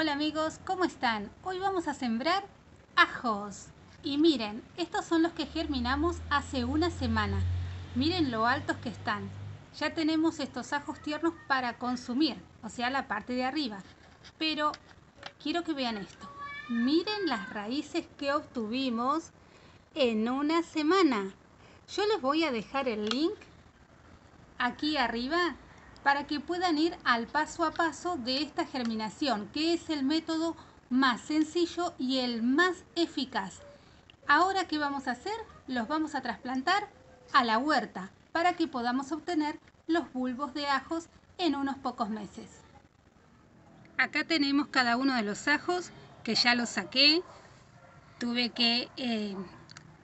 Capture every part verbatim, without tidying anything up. Hola amigos, ¿cómo están? Hoy vamos a sembrar ajos. Y miren, estos son los que germinamos hace una semana. Miren lo altos que están. Ya tenemos estos ajos tiernos para consumir, o sea la parte de arriba. Pero quiero que vean esto. Miren las raíces que obtuvimos en una semana. Yo les voy a dejar el link aquí arriba para que puedan ir al paso a paso de esta germinación, que es el método más sencillo y el más eficaz. Ahora, ¿qué vamos a hacer? Los vamos a trasplantar a la huerta para que podamos obtener los bulbos de ajos en unos pocos meses. Acá tenemos cada uno de los ajos que ya los saqué. Tuve que eh,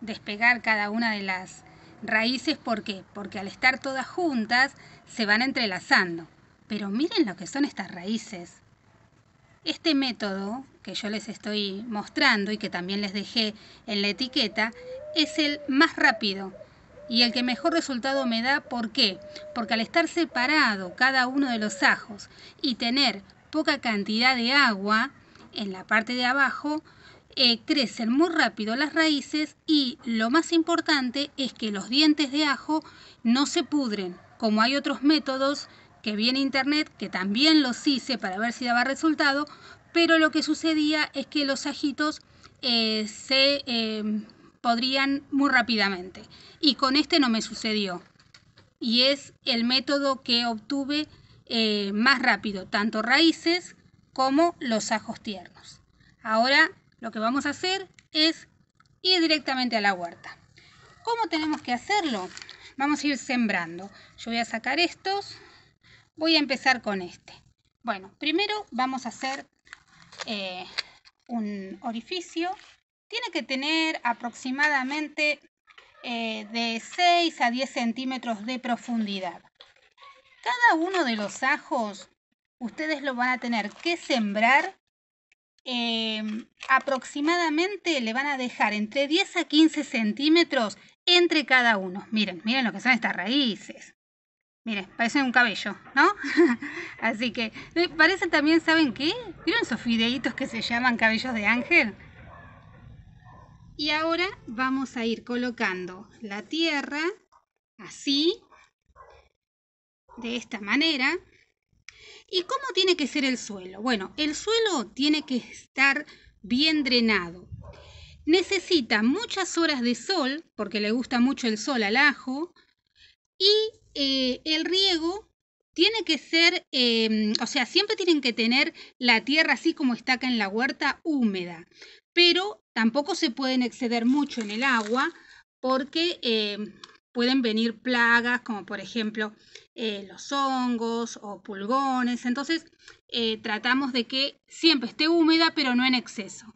despegar cada una de las raíces. ¿Por qué? Porque al estar todas juntas se van entrelazando. Pero miren lo que son estas raíces. Este método que yo les estoy mostrando y que también les dejé en la etiqueta es el más rápido y el que mejor resultado me da. ¿Por qué? Porque al estar separado cada uno de los ajos y tener poca cantidad de agua en la parte de abajo, Eh, crecen muy rápido las raíces, y lo más importante es que los dientes de ajo no se pudren, como hay otros métodos que vi en internet, que también los hice para ver si daba resultado, pero lo que sucedía es que los ajitos eh, se eh, podrían muy rápidamente, y con este no me sucedió, y es el método que obtuve eh, más rápido, tanto raíces como los ajos tiernos. Ahora lo que vamos a hacer es ir directamente a la huerta. ¿Cómo tenemos que hacerlo? Vamos a ir sembrando. Yo voy a sacar estos. Voy a empezar con este. Bueno, primero vamos a hacer eh, un orificio. Tiene que tener aproximadamente eh, de seis a diez centímetros de profundidad. Cada uno de los ajos ustedes lo van a tener que sembrar. Eh, aproximadamente le van a dejar entre diez a quince centímetros entre cada uno. Miren, miren lo que son estas raíces. Miren, parecen un cabello, ¿no? Así que, parecen también, ¿saben qué? ¿Vieron esos fideitos que se llaman cabellos de ángel? Y ahora vamos a ir colocando la tierra así, de esta manera. ¿Y cómo tiene que ser el suelo? Bueno, el suelo tiene que estar bien drenado. Necesita muchas horas de sol, porque le gusta mucho el sol al ajo. Y eh, el riego tiene que ser, eh, o sea, siempre tienen que tener la tierra así como está acá en la huerta, húmeda. Pero tampoco se pueden exceder mucho en el agua, porque eh, pueden venir plagas, como por ejemplo Eh, los hongos o pulgones. Entonces eh, tratamos de que siempre esté húmeda, pero no en exceso.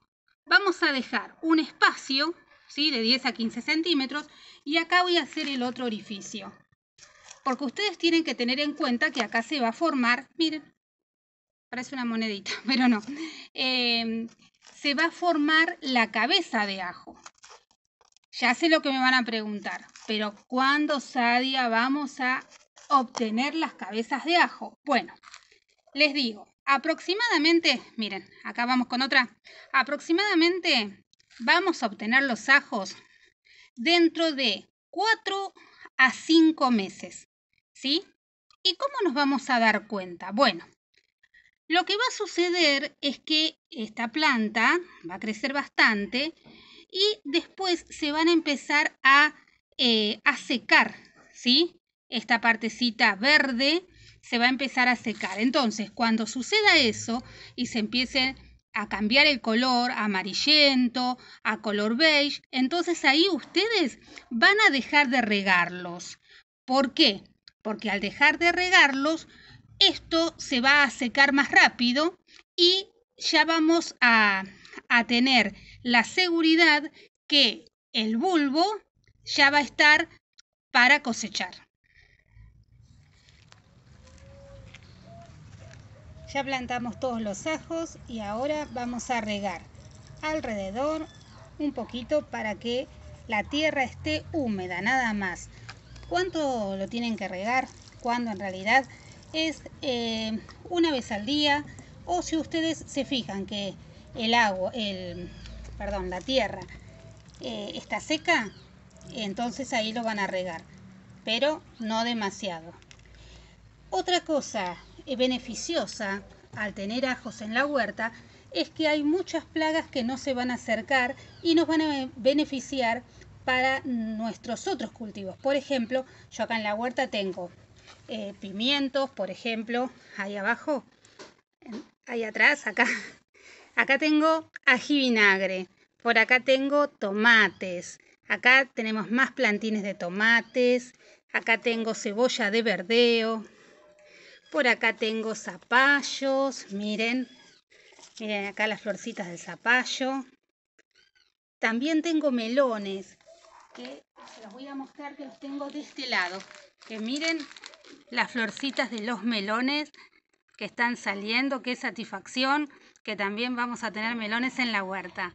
Vamos a dejar un espacio, ¿sí?, de diez a quince centímetros, y acá voy a hacer el otro orificio, porque ustedes tienen que tener en cuenta que acá se va a formar, miren, parece una monedita, pero no, eh, se va a formar la cabeza de ajo. Ya sé lo que me van a preguntar, pero ¿cuándo, Saadia, vamos a obtener las cabezas de ajo? Bueno, les digo, aproximadamente, miren, acá vamos con otra, aproximadamente vamos a obtener los ajos dentro de cuatro a cinco meses, ¿sí? ¿Y cómo nos vamos a dar cuenta? Bueno, lo que va a suceder es que esta planta va a crecer bastante y después se van a empezar a, eh, a secar, ¿sí? Esta partecita verde se va a empezar a secar. Entonces, cuando suceda eso y se empiece a cambiar el color a amarillento, a color beige, entonces ahí ustedes van a dejar de regarlos. ¿Por qué? Porque al dejar de regarlos, esto se va a secar más rápido y ya vamos a, a tener la seguridad que el bulbo ya va a estar para cosechar. Ya plantamos todos los ajos y ahora vamos a regar alrededor un poquito para que la tierra esté húmeda, nada más. ¿Cuánto lo tienen que regar? ¿Cuándo? En realidad es eh, una vez al día o si ustedes se fijan que el agua, el, perdón, la tierra eh, está seca, entonces ahí lo van a regar, pero no demasiado. Otra cosa beneficiosa al tener ajos en la huerta es que hay muchas plagas que no se van a acercar y nos van a beneficiar para nuestros otros cultivos. Por ejemplo, yo acá en la huerta tengo eh, pimientos, por ejemplo, ahí abajo, ahí atrás, acá. Acá tengo ají vinagre, por acá tengo tomates, acá tenemos más plantines de tomates, acá tengo cebolla de verdeo, por acá tengo zapallos, miren, miren acá las florcitas del zapallo. También tengo melones, que se los voy a mostrar, que los tengo de este lado. Que miren las florcitas de los melones que están saliendo, qué satisfacción, que también vamos a tener melones en la huerta.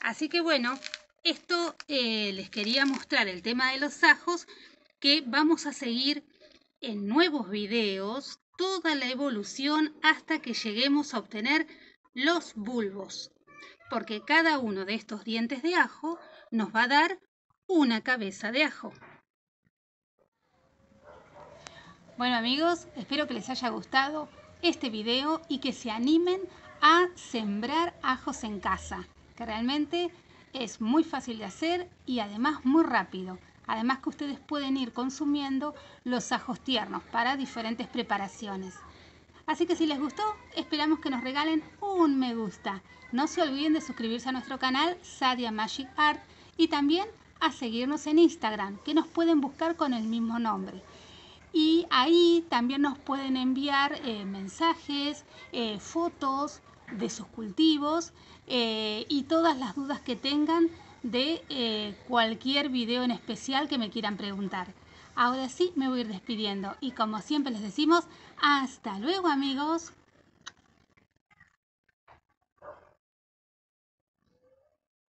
Así que bueno, esto eh, les quería mostrar el tema de los ajos, que vamos a seguir en nuevos videos toda la evolución hasta que lleguemos a obtener los bulbos, porque cada uno de estos dientes de ajo nos va a dar una cabeza de ajo. Bueno amigos, espero que les haya gustado este video y que se animen a sembrar ajos en casa, que realmente es muy fácil de hacer y además muy rápido. Además que ustedes pueden ir consumiendo los ajos tiernos para diferentes preparaciones. Así que si les gustó, esperamos que nos regalen un me gusta. No se olviden de suscribirse a nuestro canal Saadia Magic Art y también a seguirnos en Instagram, que nos pueden buscar con el mismo nombre. Y ahí también nos pueden enviar eh, mensajes, eh, fotos de sus cultivos eh, y todas las dudas que tengan de eh, cualquier video en especial que me quieran preguntar. Ahora sí me voy a ir despidiendo y como siempre les decimos, hasta luego amigos.